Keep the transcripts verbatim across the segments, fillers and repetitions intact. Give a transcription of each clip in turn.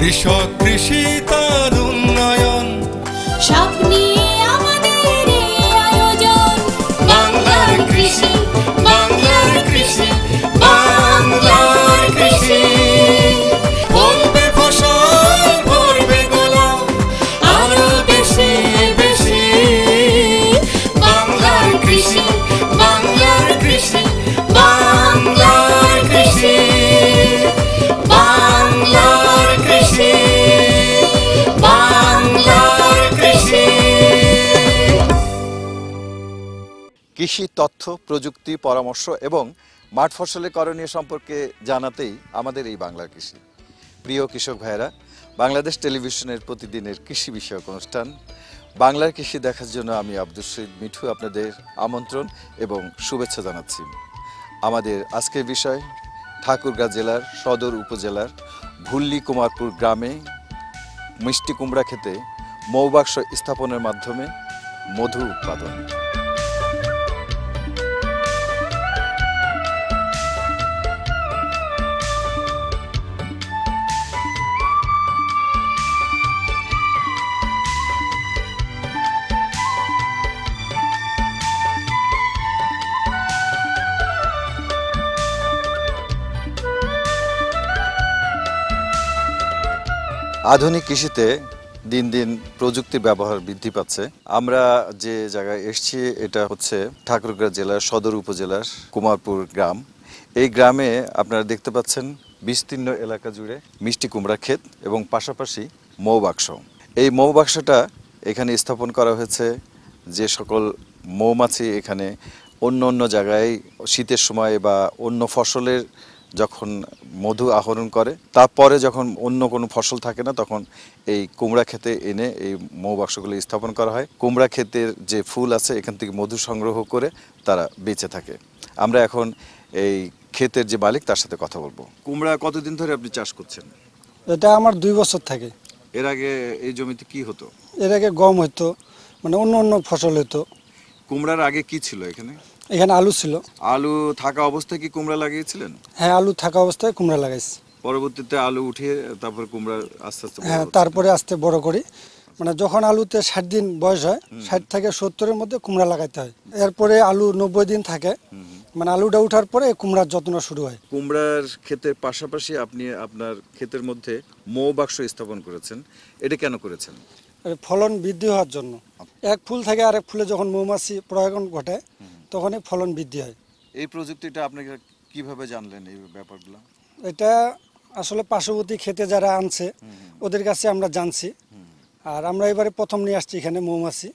কৃষক কৃষি তার উন্নয়ন সব নিয়ে আমাদের এই আয়োজন বাংলার কৃষি বাংলার কৃষি বাংলার কৃষি ফলবে ফসল ভরবে গলা আরো বেশি বেশি বাংলার কৃষি বাংলার কৃষি বাংলার কৃষি কৃষি তথ্য প্রযুক্তি পরামর্শ এবং মাঠ ফসলে করণীয় সম্পর্কে জানাতেই আমাদের এই বাংলা কৃষি। প্রিয় কৃষক ভাইরা, বাংলাদেশ টেলিভিশনের প্রতিদিনের কৃষি বিষয়ক অনুষ্ঠান বাংলার কৃষি দেখার জন্য আমি আব্দুস শহীদ মিঠু আপনাদের আমন্ত্রণ এবং শুভেচ্ছা জানাচ্ছি। আমাদের আজকের বিষয় ঠাকুরগাঁ জেলার সদর উপজেলার ভুল্লি কুমারপুর গ্রামে মিষ্টি কুমড়া খেতে মৌবাক্স স্থাপনের মাধ্যমে মধু উৎপাদন। আধুনিক কৃষিতে দিন দিন প্রযুক্তির ব্যবহার বৃদ্ধি পাচ্ছে। আমরা যে জায়গায় এসেছি এটা হচ্ছে ঠাকুরগাঁ জেলার সদর উপজেলার কুমারপুর গ্রাম। এই গ্রামে আপনারা দেখতে পাচ্ছেন বিস্তীর্ণ এলাকা জুড়ে মিষ্টি কুমড়া ক্ষেত এবং পাশাপাশি মৌবাক্স। এই মৌবাক্সটা এখানে স্থাপন করা হয়েছে। যে সকল মৌমাছি এখানে অন্য অন্য জায়গায় শীতের সময় বা অন্য ফসলের যখন মধু আহরণ করে, তারপরে যখন অন্য কোনো ফসল থাকে না তখন এই কুমড়া ক্ষেতে এনে এই মৌবাক্সগুলো স্থাপন করা হয়। কুমড়া ক্ষেতের যে ফুল আছে এখান থেকে মধু সংগ্রহ করে তারা বেঁচে থাকে। আমরা এখন এই ক্ষেতের যে মালিক তার সাথে কথা বলবো। কুমড়া কতদিন ধরে আপনি চাষ করছেন? এটা আমার দুই বছর থাকে। এর আগে এই জমিতে কি হতো? এর আগে গম হতো, মানে অন্য অন্য ফসল হতো। কুমড়ার আগে কি ছিল এখানে? এখানে আলু ছিল। আলু থাকা অবস্থায় কি কুমড়া লাগিয়েছিলেন? হ্যাঁ, আলু থাকা অবস্থায় কুমড়া লাগাইছি। পরবর্তীতে আলু উঠিয়ে তারপর কুমড়া আস্তে আস্তে, হ্যাঁ, তারপরে আস্তে বড় করি। মানে যখন আলুতে ষাট দিন বয়স হয়, ষাট থেকে সত্তরের মধ্যে কুমড়া লাগাইতে হয়। এরপরে আলু নব্বই দিন থাকে, মানে আলুটা উঠার পরে কুমড়ার যত্ন শুরু হয়। কুমড়ার ক্ষেতের পাশাপাশি আপনি আপনার ক্ষেতের মধ্যে মৌবাক্স স্থাপন করেছেন, এটা কেন করেছেন? ফলন বৃদ্ধি হওয়ার জন্য। এক ফুল থেকে আরেক ফুলে যখন মৌমাছি পরাগায়ন ঘটায় তখন ফলন বৃদ্ধি হয়। এই প্রযুক্তিটা আপনি কিভাবে জানলেন এই ব্যাপারগুলো? এটা আসলে পার্শ্ববর্তী খেতে যারা আনছে ওদের কাছে আমরা জানছি। আর আমরা এবারে প্রথম নিয়ে আসছি। এখানে মৌমাছি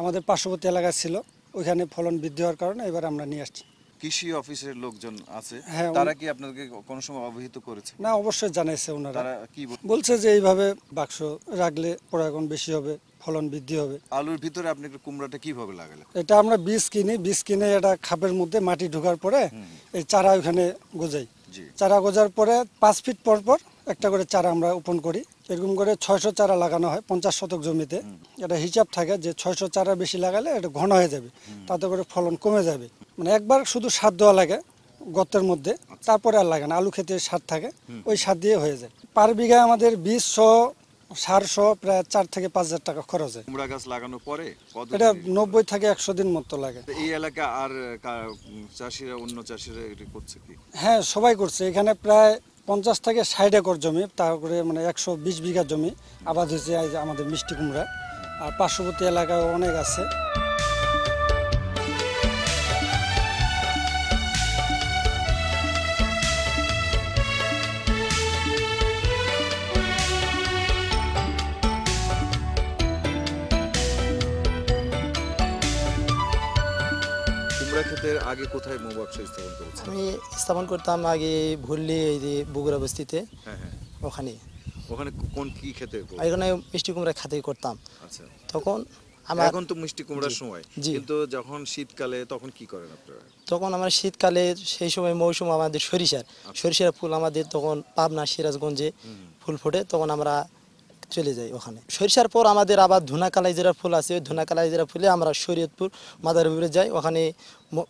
আমাদের পার্শ্ববর্তী এলাকা ছিল, ওইখানে ফলন বৃদ্ধি হওয়ার কারণে এবার আমরা নিয়ে আসছি। কৃষি অফিসের লোকজন আছে, তারা কি আপনাকে কোনো সময় অবহিত করেছে? না, অবশ্যই জানাইছে। ওনারা কি বলছে যে এইভাবে বাক্স রাখলে পরাগণ বেশি হবে, ফলন বৃদ্ধি হবে। আলুর ভিতরে আপনি কুমড়াটা কিভাবে লাগালেন? এটা আমরা বীজ কিনি, বীজ কিনে এটা খাপের মধ্যে মাটি ঢোকার পরে এই চারা ওখানে গোজাই। চারা গোজার পরে পাঁচ ফিট পর পর একটা করে চারা আমরা রোপণ করি। এরকম করে ছয়শো চারা লাগানো হয় পঞ্চাশ শতক জমিতে। এটা হিসাব থাকে যে ছয়শো চারা বেশি লাগালে এটা ঘন হয়ে যাবে, তাতে করে ফলন কমে যাবে। মানে একবার শুধু সার দেওয়া লাগে গর্তের মধ্যে, তারপরে আর লাগে না। আলু খেতে সার থাকে, ওই সার দিয়ে হয়ে যায়। পার বিঘা আমাদের বীজ সহ সার সহ প্রায় চার থেকে পাঁচ হাজার টাকা খরচ হয়। কুমড়া গাছ লাগানোর পরে এটা নব্বই থেকে একশো দিন মতো লাগে। এই এলাকা আর চাষিরা অন্য চাষিরা এটা করছে কি? হ্যাঁ, সবাই করছে। এখানে প্রায় পঞ্চাশ থেকে ষাট একর জমি, তারপরে মানে একশো বিশ বিঘা জমি আবাদ হয়েছে আমাদের মিষ্টি কুমড়া। আর পার্শ্ববর্তী এলাকায় অনেক আছে। আগে কোথায় মৌবাক্স স্থাপন করেছেন? আমি স্থাপন করতাম আগে ভুল্লি, এই যে বগুড়া বস্তিতে। হ্যাঁ হ্যাঁ, ওখানে ওখানে কোন কি খেতে? এখানে মিষ্টি কুমড়া খেতে করতাম। আচ্ছা, তখন আমরা এখন তো মিষ্টি কুমড়ার সময়, কিন্তু যখন শীতকালে তখন কি করেন আপনারা? তখন আমরা শীতকালে সেই সময় মৌসুম আমাদের সরিষার সরিষার ফুল আমাদের তখন পাবনা সিরাজগঞ্জে ফুল ফোটে, তখন আমরা চলে যায় ওখানে সরিষার পর আমাদের আবার ধুনাকালাই জেরা ফুল আছে ওই ধুনাকালাই জেরা ফুলে আমরা শরীয়তপুর মাদারীপুরে যাই ওখানে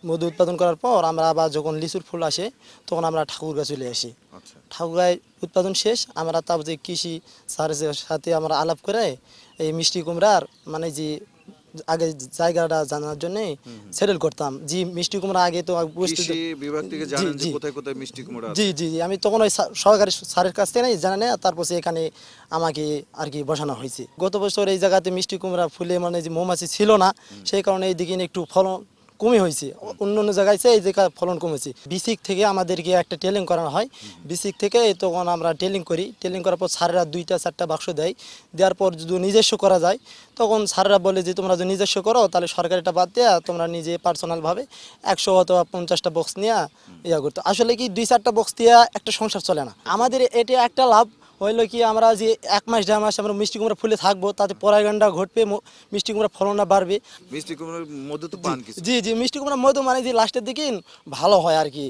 মধু উৎপাদন করার পর আমরা আবার যখন লিচুর ফুল আসে তখন আমরা ঠাকুরগাঁও চলে আসি আচ্ছা ঠাকুরগাঁও উৎপাদন শেষ আমরা তাও যে কৃষি স্যারের সাথে আমরা আলাপ করে এই মিষ্টি কুমড়ার মানে যে আগে জায়গাটা জানার জন্য সেটেল করতাম জি মিষ্টি কুমড়া আগে তো কৃষি বিভাগ থেকে জানেন যে কোথায় কোথায় মিষ্টি কুমড়া আছে জি জি আমি তখন ওই সহকারী স্যারের কাছ থেকে জানা নেই তারপর এখানে আমাকে আর কি বসানো হয়েছে গত বছর এই জায়গাতে মিষ্টি কুমড়া ফুলে মানে যে মৌমাছি ছিল না সেই কারণে এইদিকে একটু ফলন কমে হয়েছে অন্য অন্য জায়গায় এই জায়গা ফলন কমেছে বিসিক থেকে আমাদেরকে একটা টেলিং করানো হয় বিসিক থেকে তখন আমরা টেলিং করি টেলিং করার পর স্যারেরা দুইটা চারটা বাক্স দেয় দেওয়ার পর যদি নিজস্ব করা যায় তখন স্যারেরা বলে যে তোমরা যদি নিজস্ব করো তাহলে সরকারিটা বাদ দেয়া তোমরা নিজে পার্সোনালভাবে একশো অথবা পঞ্চাশটা বক্স নিয়ে ইয়া করতো আসলে কি দুই চারটা বক্স দিয়ে একটা সংসার চলে না আমাদের এটা একটা লাভ হইলো কি আমরা যে এক মাস দেড় মাস আমরা মিষ্টি কুমড়া ফুলে থাকবো তাতে পরাগানটা ঘটবে মিষ্টি কুমড়া ফলনটা বাড়বে মিষ্টি কুমড়ার মধু তো পান কিছু জি জি মিষ্টি কুমড়ার মধু মানে যে লাস্টের দিকে ভালো হয় আর কি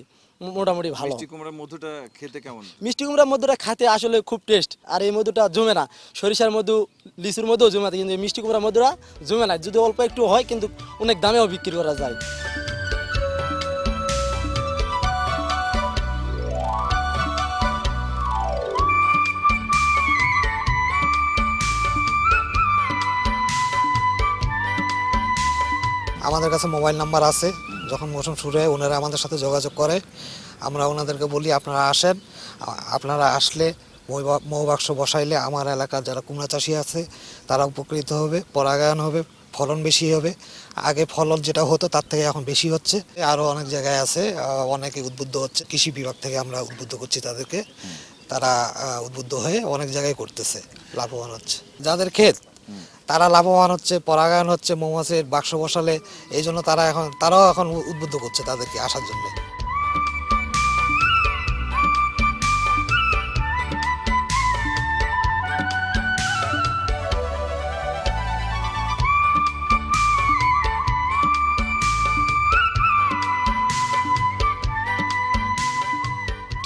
মোটামুটি ভালো মিষ্টি কুমড়ার মধুটা খেতে কেমন মিষ্টি কুমড়ার মধুটা খেতে আসলে খুব টেস্ট আর এই মধুটা জমে না সরিষার মধু লিচুর মধু জমে না কিন্তু মিষ্টি কুমড়ার মধুটা জমে না যদি অল্প একটু হয় কিন্তু অনেক দামেও বিক্রি করা যায় আমাদের কাছে মোবাইল নাম্বার আছে যখন মৌসুম শুরু হয় ওনারা আমাদের সাথে যোগাযোগ করে আমরা ওনাদেরকে বলি আপনারা আসেন আপনারা আসলে মৌ বাক্স বসাইলে আমার এলাকার যারা কুমড়া চাষি আছে তারা উপকৃত হবে পরাগায়ন হবে ফলন বেশি হবে আগে ফলন যেটা হতো তার থেকে এখন বেশি হচ্ছে আরও অনেক জায়গায় আছে অনেকে উদ্বুদ্ধ হচ্ছে কৃষি বিভাগ থেকে আমরা উদ্বুদ্ধ করছি তাদেরকে তারা উদ্বুদ্ধ হয়ে অনেক জায়গায় করতেছে লাভবান হচ্ছে যাদের ক্ষেত তারা লাভবান হচ্ছে পরাগায়ন হচ্ছে মৌমাছির বাক্স বসালে এই জন্য তারা এখন তারাও এখন উদ্বুদ্ধ করছে তাদেরকে আসার জন্য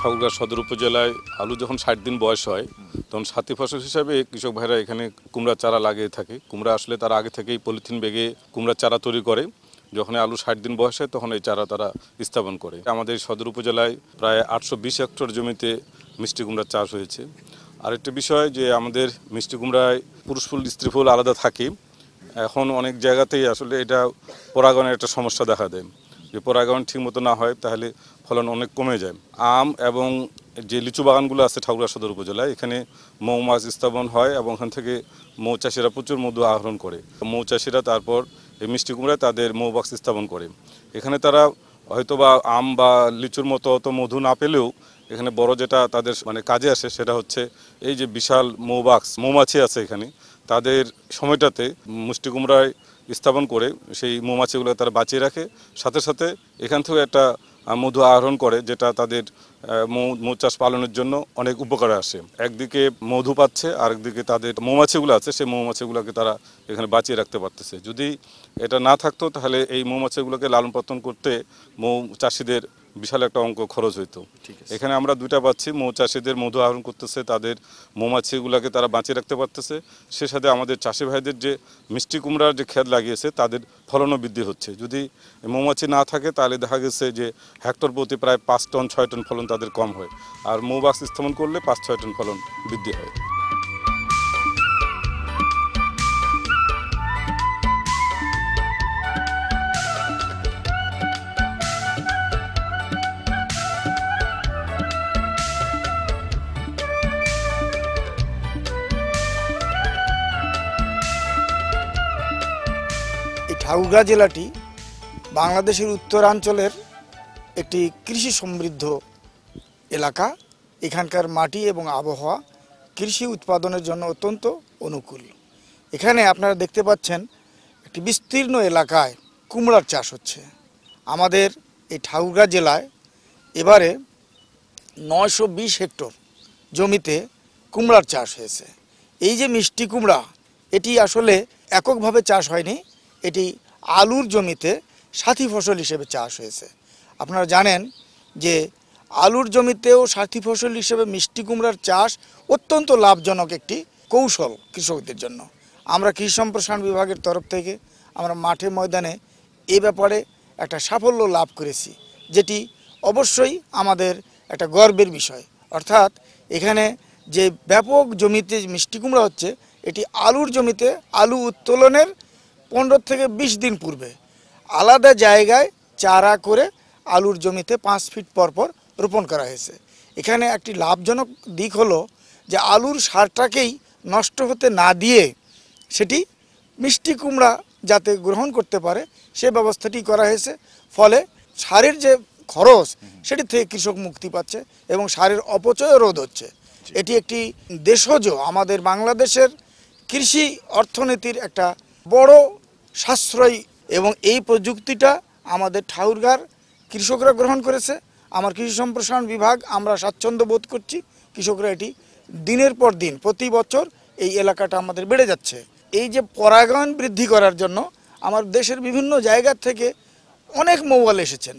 ঠাকুরগাঁও সদর উপজেলায় আলু যখন ষাট দিন বয়স হয় তখন সাথী ফসল হিসাবে কৃষক ভাইরা এখানে কুমড়া চারা লাগিয়ে থাকে কুমড়া আসলে তারা আগে থেকেই পলিথিন ব্যাগে কুমড়া চারা তৈরি করে যখন আলু ষাট দিন বয়স হয় তখন এই চারা তারা স্থাপন করে আমাদের সদর উপজেলায় প্রায় আটশো বিশ হেক্টর জমিতে মিষ্টি কুমড়া চাষ হয়েছে আরেকটি বিষয় যে আমাদের মিষ্টি কুমড়ায় পুরুষ ফুল স্ত্রী ফুল আলাদা থাকে এখন অনেক জায়গাতেই আসলে এটা পরাগায়নের একটা সমস্যা দেখা দেয় যে পরাগায়ন ঠিক মতো না হয় তাহলে ফলন অনেক কমে যায় আম এবং যে লিচু বাগানগুলো আছে ঠাকুরগাঁও সদর উপজেলায় এখানে মৌমাছি স্থাপন হয় এবং ওখান থেকে মৌচাষিরা প্রচুর মধু আহরণ করে মৌচাষিরা তারপর এই মিষ্টি কুমড়ায় তাদের মৌ বাক্স স্থাপন করে এখানে তারা হয়তো বা আম বা লিচুর মতো অত মধু না পেলেও এখানে বড় যেটা তাদের মানে কাজে আসে সেটা হচ্ছে এই যে বিশাল মৌ বাক্স মৌমাছি আছে এখানে তাদের সময়টাতে মিষ্টি কুমড়ায় স্থাপন করে সেই মৌমাছিগুলো তারা বাঁচিয়ে রাখে সাথে সাথে এখান থেকে একটা মধু আহরণ করে যেটা তাদের মৌ মৌচাষ পালনের জন্য অনেক উপকারে আসে একদিকে মধু পাচ্ছে আরেকদিকে তাদের মৌমাছিগুলো আছে সেই মৌমাছিগুলোকে তারা এখানে বাঁচিয়ে রাখতে পারতেছে যদি এটা না থাকতো তাহলে এই মৌমাছিগুলোকে লালন পালন করতে মৌ চাষিদের বিশাল একটা অঙ্ক খরচ হইতো এখানে আমরা দুইটা পাচ্ছি মৌচাষিদের মধু আহরণ করতেছে তাদের মৌমাছিগুলোকে তারা বাঁচিয়ে রাখতে পারতেছে সে সাথে আমাদের চাষি ভাইদের যে মিষ্টি কুমড়ার যে ক্ষেত লাগিয়েছে তাদের ফলনও বৃদ্ধি হচ্ছে যদি মৌমাছি না থাকে তাহলে দেখা গেছে যে হেক্টর প্রতি প্রায় পাঁচ টন ছয় টন ফলন তাদের কম হয় আর মৌ বাক্স স্থাপন করলে পাঁচ ছয় টন ফলন বৃদ্ধি হয় ঠাকুরগাঁও জেলাটি বাংলাদেশের উত্তরাঞ্চলের একটি কৃষি সমৃদ্ধ এলাকা এখানকার মাটি এবং আবহাওয়া কৃষি উৎপাদনের জন্য অত্যন্ত অনুকূল এখানে আপনারা দেখতে পাচ্ছেন একটি বিস্তীর্ণ এলাকায় কুমড়ার চাষ হচ্ছে আমাদের এই ঠাকুরগাঁও জেলায় এবারে নয়শো বিশ হেক্টর জমিতে কুমড়ার চাষ হয়েছে এই যে মিষ্টি কুমড়া এটি আসলে এককভাবে চাষ হয়নি এটি আলুর জমিতে সাথী ফসল হিসেবে চাষ হয়েছে আপনারা জানেন যে আলুর জমিতেও সাথী ফসল হিসেবে মিষ্টি কুমড়ার চাষ অত্যন্ত লাভজনক একটি কৌশল কৃষকদের জন্য আমরা কৃষি সম্প্রসারণ বিভাগের তরফ থেকে আমরা মাঠে ময়দানে এই ব্যাপারে একটা সাফল্য লাভ করেছি যেটি অবশ্যই আমাদের একটা গর্বের বিষয় অর্থাৎ এখানে যে ব্যাপক জমিতে মিষ্টি কুমড়া হচ্ছে এটি আলুর জমিতে আলু উত্তোলনের পনেরো থেকে বিশ দিন পূর্বে আলাদা জায়গায় চারা করে আলুর জমিতে পাঁচ ফিট পর পর রোপণ করা হয়েছে এখানে একটি লাভজনক দিক হলো যে আলুর সারটাকেই নষ্ট হতে না দিয়ে সেটি মিষ্টি কুমড়া যাতে গ্রহণ করতে পারে সে ব্যবস্থাটি করা হয়েছে ফলে সারের যে খরচ সেটি থেকে কৃষক মুক্তি পাচ্ছে এবং সারের অপচয় রোধ হচ্ছে এটি একটি দেশজ আমাদের বাংলাদেশের কৃষি অর্থনীতির একটা বড় সাশ্রয়ী এবং এই প্রযুক্তিটা আমাদের ঠাউরগার কৃষকরা গ্রহণ করেছে আমার কৃষি সম্প্রসারণ বিভাগ আমরা স্বাচ্ছন্দ্য বোধ করছি কৃষকরা এটি দিনের পর দিন প্রতি বছর এই এলাকাটা আমাদের বেড়ে যাচ্ছে এই যে পরাগায়ন বৃদ্ধি করার জন্য আমার দেশের বিভিন্ন জায়গা থেকে অনেক মৌয়াল এসেছেন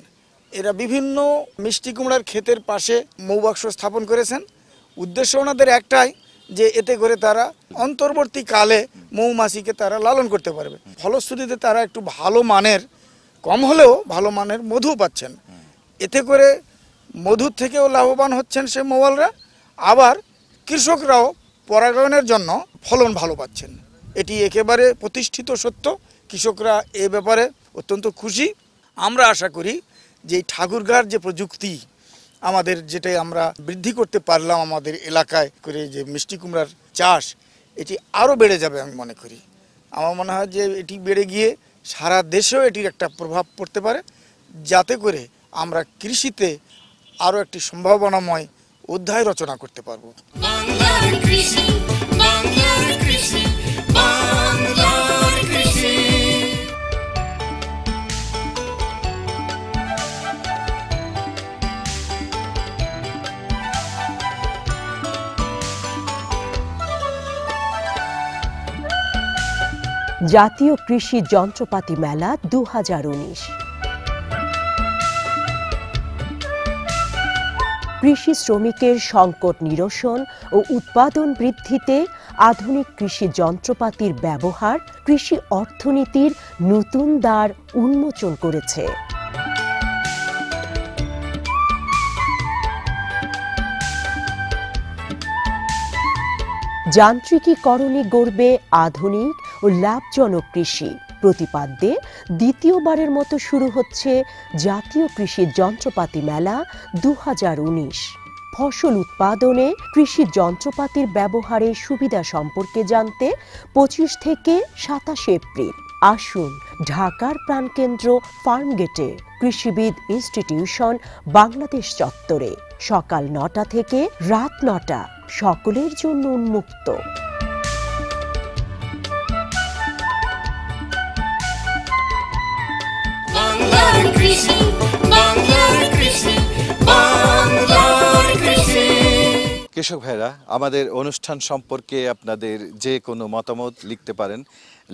এরা বিভিন্ন মিষ্টি কুমড়ার ক্ষেতের পাশে মৌবাক্স স্থাপন করেছেন উদ্দেশ্য ওনাদের একটাই যে এতে করে তারা অন্তর্বর্তীকালে মৌমাছিকে তারা লালন করতে পারবে ফলশ্রুতিতে তারা একটু ভালো মানের কম হলেও ভালো মানের মধু পাচ্ছেন এতে করে মধুর থেকেও লাভবান হচ্ছেন সে মৌয়ালরা আবার কৃষকরাও পরাগায়নের জন্য ফলন ভালো পাচ্ছেন এটি একেবারে প্রতিষ্ঠিত সত্য কৃষকরা এ ব্যাপারে অত্যন্ত খুশি আমরা আশা করি যে ঠাকুরগাঁর যে প্রযুক্তি আমাদের যেটাই আমরা বৃদ্ধি করতে পারলাম আমাদের এলাকায় করে যে মিষ্টি কুমড়ার চাষ এটি আরও বেড়ে যাবে আমি মনে করি আমার মনে হয় যে এটি বেড়ে গিয়ে সারা দেশেও এটির একটা প্রভাব পড়তে পারে যাতে করে আমরা কৃষিতে আরও একটি সম্ভাবনাময় অধ্যায় রচনা করতে পারব জাতীয় কৃষি যন্ত্রপাতি মেলা দুই হাজার উনিশ কৃষি শ্রমিকের সংকট নিরসন ও উৎপাদন বৃদ্ধিতে আধুনিক কৃষি যন্ত্রপাতির ব্যবহার কৃষি অর্থনীতির নতুন দ্বার উন্মোচন করেছে যান্ত্রিকীকরণে গড়বে আধুনিক ও লাভজনক কৃষি প্রতিপাদ্যে দ্বিতীয়বারের মতো শুরু হচ্ছে জাতীয় কৃষি যন্ত্রপাতি মেলা দুই হাজার উনিশ ফসল উৎপাদনে কৃষি যন্ত্রপাতির ব্যবহারের সুবিধা সম্পর্কে জানতে পঁচিশ থেকে সাতাশে এপ্রিল আসুন ঢাকার প্রাণকেন্দ্র ফার্মগেটে কৃষিবিদ ইনস্টিটিউশন বাংলাদেশ চত্বরে সকাল নটা থেকে রাত নটা সকলের জন্য উন্মুক্ত কৃষক ভাইরা আমাদের অনুষ্ঠান সম্পর্কে আপনাদের যে কোনো মতামত লিখতে পারেন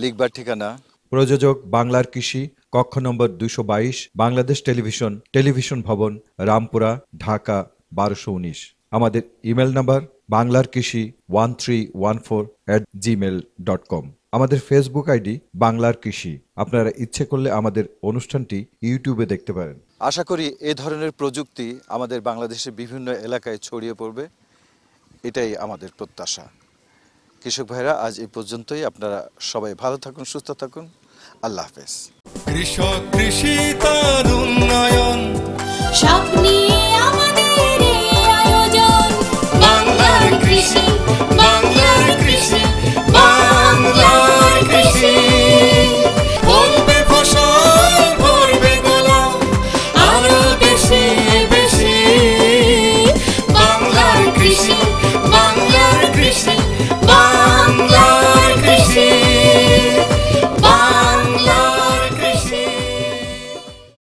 লিখবার ঠিকানা প্রযোজক বাংলার কৃষি কক্ষ নম্বর দুইশো বাইশ বাংলাদেশ টেলিভিশন টেলিভিশন ভবন রামপুরা ঢাকা বারোশো উনিশ আমাদের ইমেল নাম্বার বাংলার কৃষি one three one four at Gmail dot com আমাদের ফেসবুক আইডি বাংলার কৃষি আপনারা ইচ্ছে করলে আমাদের অনুষ্ঠানটি ইউটিউবে দেখতে পারেন আশা করি এই ধরনের প্রযুক্তি আমাদের বাংলাদেশের বিভিন্ন এলাকায় ছড়িয়ে পড়বে এটাই আমাদের প্রত্যাশা কৃষক ভাইরা আজ এই পর্যন্তই আপনারা সবাই ভালো থাকুন সুস্থ থাকুন আল্লাহ হাফেজ কৃষক কৃষি তার উন্নয়ন